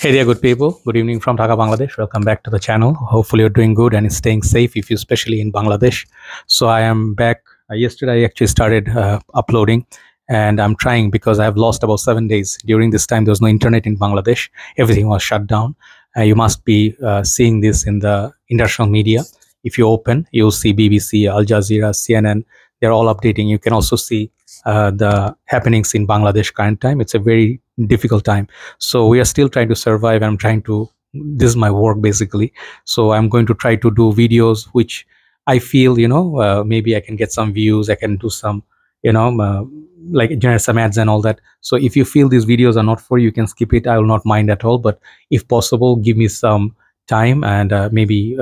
Hey there, good people. Good evening from Dhaka, Bangladesh. Welcome back to the channel. Hopefully you're doing good and staying safe if you especially in Bangladesh. So I am back. Yesterday I actually started uploading, and I'm trying because I have lost about 7 days. During this time there was no internet in Bangladesh. Everything was shut down. You must be seeing this in the international media. If you open, you'll see BBC, Al Jazeera, CNN. They're all updating. You can also see the happenings in Bangladesh current time. It's a very difficult time. So we are still trying to survive. I'm trying to, this is my work basically. So I'm going to try to do videos which I feel, you know, maybe I can get some views. I can do some, you know, like generate some ads and all that. So if you feel these videos are not for you, you can skip it. I will not mind at all. But if possible, give me some time and maybe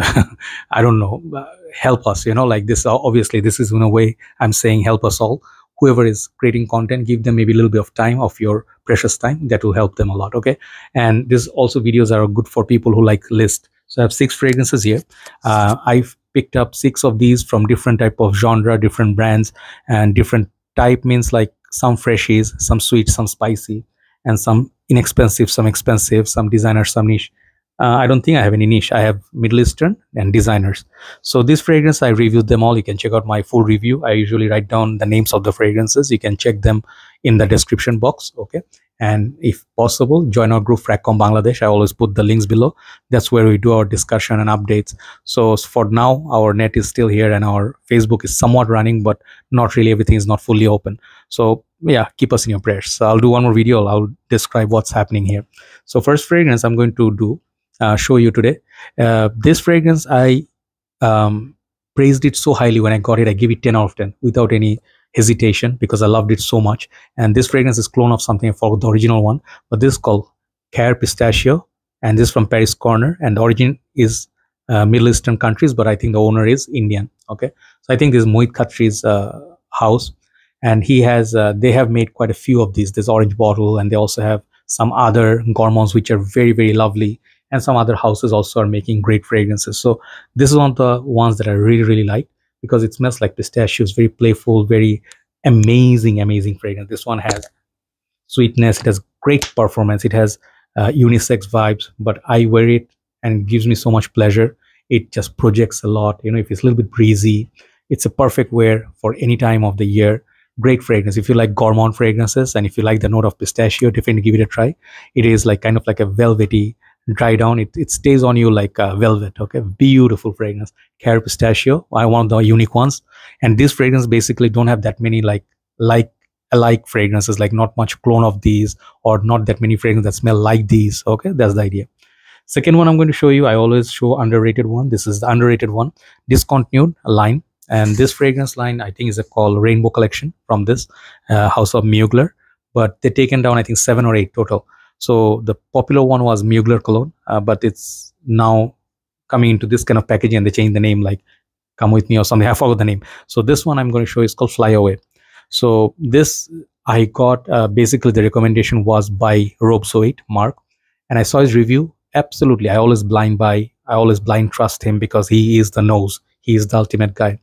I don't know, help us, you know, like this. Obviously this is in a way I'm saying help us all. Whoever is creating content, give them maybe a little bit of time of your precious time. That will help them a lot. Okay, and this also videos are good for people who like list. So I have 6 fragrances here. I've picked up 6 of these from different type of genre, different brands, and different type means like some freshies, some sweet, some spicy, and some inexpensive, some expensive, some designer, some niche. I don't think I have any niche. I have Middle Eastern and designers. So this fragrance, I reviewed them all. You can check out my full review. I usually write down the names of the fragrances. You can check them in the description box. Okay. And if possible, join our group FragCom Bangladesh. I always put the links below. That's where we do our discussion and updates. So for now, our net is still here and our Facebook is somewhat running, but not really. Everything is not fully open. So yeah, keep us in your prayers. So I'll do one more video. I'll describe what's happening here. So first fragrance I'm going to do. Show you today. This fragrance, I praised it so highly when I got it. I give it 10 out of 10 without any hesitation because I loved it so much. And this fragrance is clone of something. I forgot the original one, but this is called Khair Pistachio, and this is from Paris Corner, and the origin is Middle Eastern countries, but I think the owner is Indian. Okay, so I think this is Mohit Khatri's house, and he has they have made quite a few of these. This orange bottle, and they also have some other gourmands which are very, very lovely. And some other houses also are making great fragrances. So this is one of the ones that I really like because it smells like pistachios, very playful, very amazing fragrance. This one has sweetness, it has great performance, it has unisex vibes, but I wear it and it gives me so much pleasure. It just projects a lot, you know, if it's a little bit breezy. It's a perfect wear for any time of the year. Great fragrance. If you like gourmand fragrances and if you like the note of pistachio, definitely give it a try. It is like kind of like a velvety dry down. It stays on you like velvet. Okay, beautiful fragrance, Khair Pistachio. I want the unique ones, and this fragrance basically don't have that many like fragrances, like not much clone of these or not that many fragrances that smell like these. Okay, that's the idea. Second one I'm going to show you, I always show underrated one. This is the underrated one, discontinued line, and this fragrance line I think is called Rainbow Collection from this house of Mugler, but they taken down I think 7 or 8 total. So the popular one was Mugler Cologne, but it's now coming into this kind of packaging and they changed the name like Come With Me or something. I forgot the name. So this one I'm going to show you is called Fly Away. So this I got basically the recommendation was by Rob Soit, Mark, and I saw his review. Absolutely. I always blind trust him because he is the nose. He is the ultimate guy.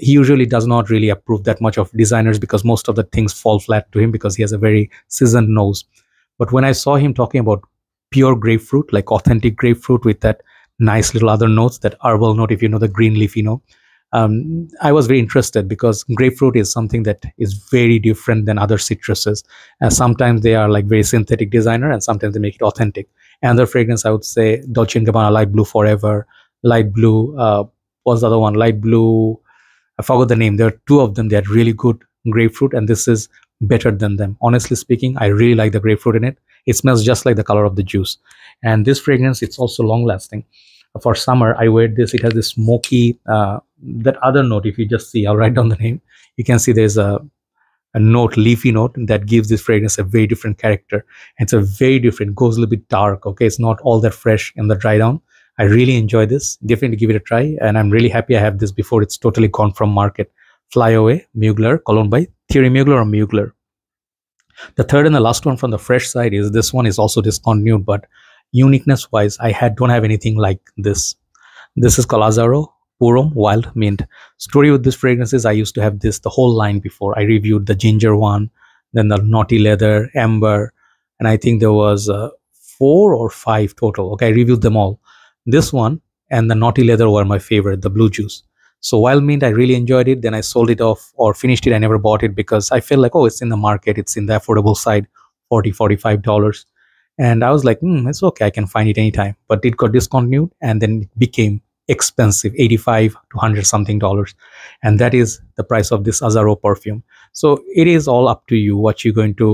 He usually does not really approve that much of designers because most of the things fall flat to him because he has a very seasoned nose. But when I saw him talking about pure grapefruit, like authentic grapefruit with that nice little other notes, that herbal note, if you know, the green leaf, you know, I was very interested because grapefruit is something that is very different than other citruses. Sometimes they are like very synthetic designer and sometimes they make it authentic. Another fragrance I would say Dolce & Gabbana, Light Blue Forever, Light Blue, what's the other one? Light Blue, I forgot the name. There are 2 of them. They are really good grapefruit, and this is better than them. Honestly speaking, I really like the grapefruit in it. It smells just like the color of the juice. And this fragrance, it's also long lasting. For summer, I wear this. It has this smoky, that other note, if you just see, I'll write down the name. You can see there's a note, leafy note, that gives this fragrance a very different character. It's a very different, goes a little bit dark. Okay, it's not all that fresh in the dry down. I really enjoy this. Definitely give it a try. And I'm really happy I have this before it's totally gone from market. Fly Away, Mugler, Cologne by Thierry Mugler or Mugler. The third and the last one from the fresh side is this one is also discontinued, but uniqueness wise, I don't have anything like this. This is called Azzaro Pour Homme Wild Mint. Story with this fragrance is I used to have this, the whole line before. I reviewed the ginger one, then the naughty leather, amber, and I think there was 4 or 5 total. Okay, I reviewed them all. This one and the naughty leather were my favorite, the blue juice. So Wild Mint, I really enjoyed it. Then I sold it off or finished it. I never bought it because I felt like, oh, it's in the market. It's in the affordable side, $40, $45. And I was like, it's okay. I can find it anytime. But it got discontinued and then it became expensive, $85 to $100 something. And that is the price of this Azzaro perfume. So it is all up to you what you're going to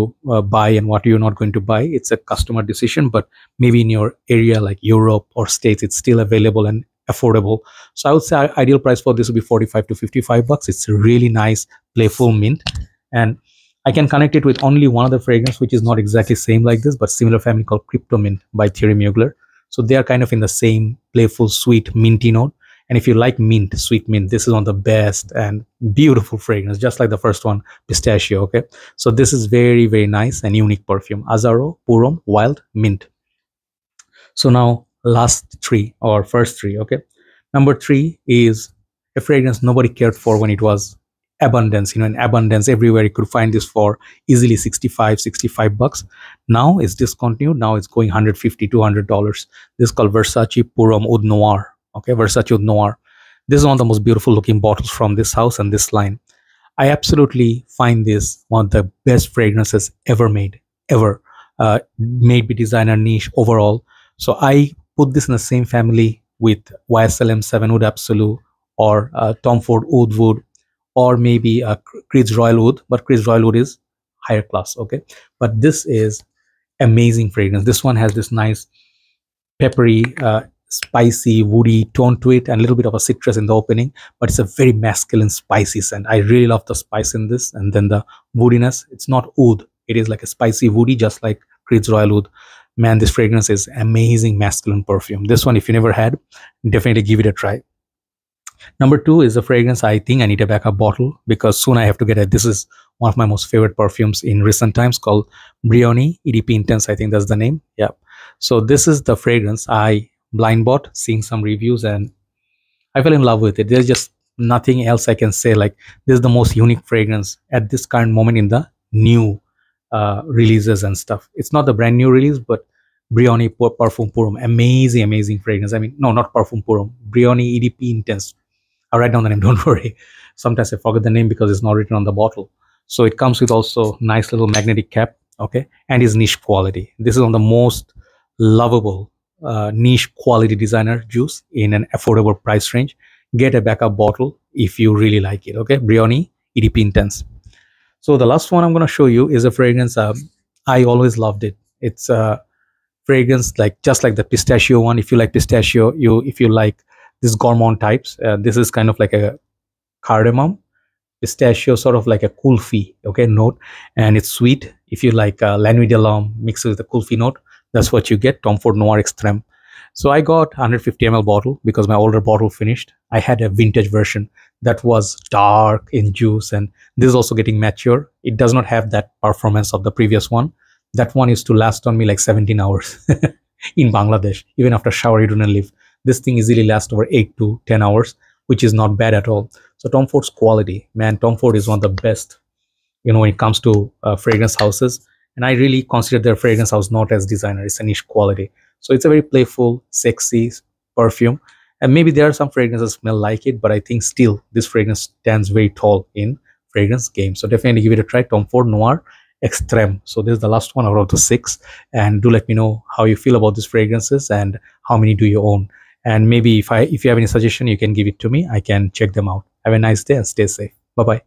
buy and what you're not going to buy. It's a customer decision, but maybe in your area like Europe or States, it's still available and affordable. So I would say our ideal price for this would be $45 to $55. It's a really nice, playful mint. And I can connect it with only one other fragrance, which is not exactly same like this, but similar family, called Crypto Mint by Thierry Mugler. So they are kind of in the same playful, sweet, minty note. And if you like mint, sweet mint, this is one of the best and beautiful fragrance, just like the first one, pistachio. Okay, so this is very, very nice and unique perfume, Azzaro Pour Homme Wild Mint. So now last three, or first three. Okay, number 3 is a fragrance nobody cared for when it was abundance, you know, in abundance everywhere. You could find this for easily $65 bucks. Now it's discontinued. Now it's going $150, $200. This is called Versace Pour Homme Oud Noir. Okay, Versace Oud Noir. This is one of the most beautiful looking bottles from this house and this line. I absolutely find this one of the best fragrances ever made, ever made by designer niche overall. So I put this in the same family with YSLM 7 Oud Absolute, or Tom Ford Oud Wood, or maybe Creed's Royal Oud, but Creed's Royal Oud is higher class, okay? But this is amazing fragrance. This one has this nice peppery, spicy, woody tone to it, and a little bit of a citrus in the opening, but it's a very masculine, spicy scent. I really love the spice in this, and then the woodiness. It's not oud. It is like a spicy woody, just like Creed's Royal Oud. Man, this fragrance is amazing, masculine perfume. This one, if you never had, definitely give it a try. Number 2 is a fragrance I think I need a backup bottle, because soon I have to get it. This is one of my most favorite perfumes in recent times, called Brioni EDP Intense. I think that's the name. Yeah. So this is the fragrance I blind bought, seeing some reviews, and I fell in love with it. There's just nothing else I can say. Like, this is the most unique fragrance at this current moment in the new releases and stuff. It's not the brand new release, but Brioni Parfum Purum, amazing, amazing fragrance. I mean, no, not Parfum Purum, Brioni EDP Intense. I'll write down the name, don't worry. Sometimes I forget the name because it's not written on the bottle. So it comes with also nice little magnetic cap, okay, and is niche quality. This is one of the most lovable niche quality designer juice in an affordable price range. Get a backup bottle if you really like it, okay? Brioni EDP Intense. So the last one I'm going to show you is a fragrance I always loved it. It's a fragrance like just like the pistachio one. If you like pistachio, if you like this gourmand types, this is kind of like a cardamom pistachio, sort of like a kulfi, okay, note, and it's sweet. If you like Lanvin de l'Homme mixed with the kulfi note, that's what you get. Tom Ford Noir Extreme. So I got 150 ml bottle because my older bottle finished. I had a vintage version that was dark in juice, and this is also getting mature. It does not have that performance of the previous one. That one is to last on me like 17 hours in Bangladesh. Even after shower, you don't leave. This thing easily lasts over 8 to 10 hours, which is not bad at all. So Tom Ford's quality, man, Tom Ford is one of the best, you know, when it comes to fragrance houses. And I really consider their fragrance house not as designer. It's a niche quality. So it's a very playful, sexy perfume. And maybe there are some fragrances that smell like it, but I think still this fragrance stands very tall in fragrance game. So definitely give it a try, Tom Ford Noir Extreme. So this is the last one out of the 6, and do let me know how you feel about these fragrances and how many do you own. And maybe if you have any suggestion, you can give it to me. I can check them out. Have a nice day and stay safe. Bye-bye.